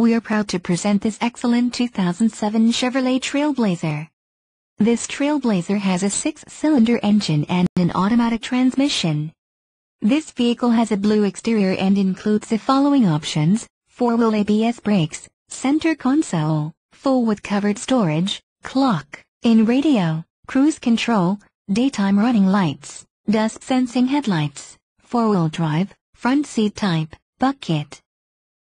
We are proud to present this excellent 2007 Chevrolet Trailblazer. This Trailblazer has a 6-cylinder engine and an automatic transmission. This vehicle has a blue exterior and includes the following options: 4-wheel ABS brakes, center console, full with covered storage, clock, in-radio, cruise control, daytime running lights, dusk-sensing headlights, 4-wheel drive, front seat type, bucket.